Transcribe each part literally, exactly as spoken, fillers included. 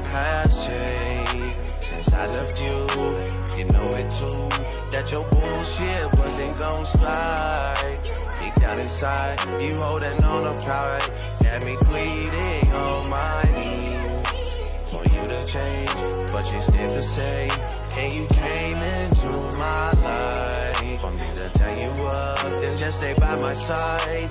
time has changed since I left you. You know it too, that your bullshit wasn't gon' slide. Deep down inside, you holding on to pride. Had me pleading on my knees for you to change, but you stayed the same. And you came into my life for me to tell you up, then just stay by my side.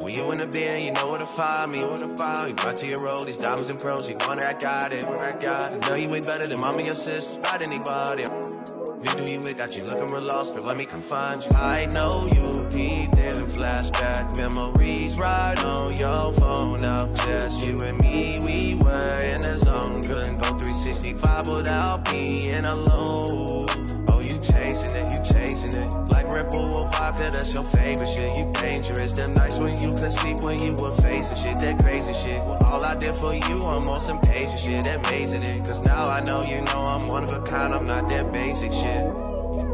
When you in the bin, you know where to find me. Where to find you brought to your road, these diamonds and pearls. You wonder I got it, wonder I got it. Know you way better than mama, your sister, about anybody. You do you with, got you looking real lost, but let me come find you. I know you deep in flashback memories, right on your phone up. Just you and me, we were in the zone. Couldn't go three sixty-five without being alone. Chasing it, you chasing it. Like Red Bull or vodka, that's your favorite shit. You dangerous, them nights when you couldn't sleep, when you were facing shit, that crazy shit. Well, all I did for you, I'm on some patient shit, amazing it. Cause now I know you know I'm one of a kind, I'm not that basic shit.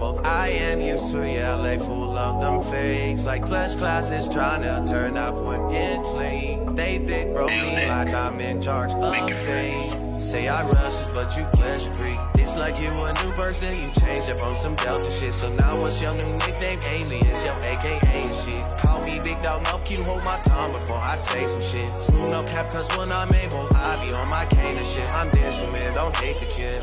Both I and you, so yeah, L A full of them fakes. Like flesh classes trying to turn up when it's late. They big bro me like I'm in charge of things. Say I rushes, but you pleasure creep. It's like you a new person, you changed up on some Delta shit. So now what's your new nickname? Aliens, your A K A and shit. Call me Big Dog, no, you hold my tongue before I say some shit. Smooth no cap, cause when I'm able, I be on my cane and shit. I'm dancing, man, don't hate the kid.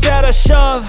that I shove.